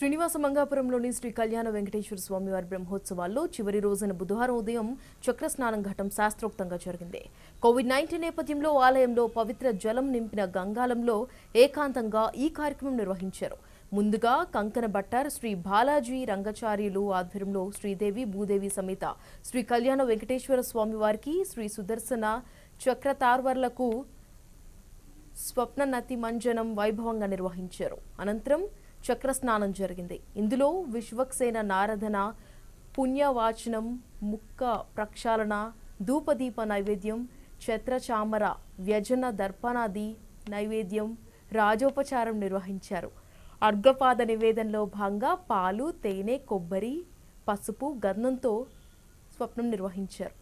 శ్రీనివాస మంగాపురంలోని శ్రీకల్యాణ వెంకటేశ్వర స్వామీ వారి బ్రహ్మోత్సవాల్లో చివరి రోజున బుధవారం ఉదయం చక్రస్నానం ఘటం శాస్త్రోక్తంగా జరిగింది. COVID-19 నేపథ్యంలో ఆలయంలో పవిత్ర జలం నింపిన గంగాలంలో ఏకాంతంగా ఈ కార్యక్రమం నిర్వహించారు. ముందుగా కంకణ భట్టార్ శ్రీ బాలాజీ రంగచార్యులు ఆధ్వర్యంలో శ్రీదేవి భూదేవి సమేత శ్రీకల్యాణ వెంకటేశ్వర స్వామి వారికి శ్రీ సుదర్శన చక్రతార్వర్లకు స్వప్ననతి మంజనం వైభవంగా నిర్వహించారు. అనంతరం చక్రస్నానం జరిగింది. ఇందులో విశ్వక్సేన నారదన, పుణ్యవాచనం, ముక్క ప్రక్షాళన, ధూపదీప నైవేద్యం, ఛత్రచామర వ్యజన దర్పణాది నైవేద్యం, రాజోపచారం నిర్వహించారు. అర్ఘపాద నివేదనలో భాగంగా పాలు, తేనె, కొబ్బరి, పసుపు, గంధంతో స్వప్నం నిర్వహించారు.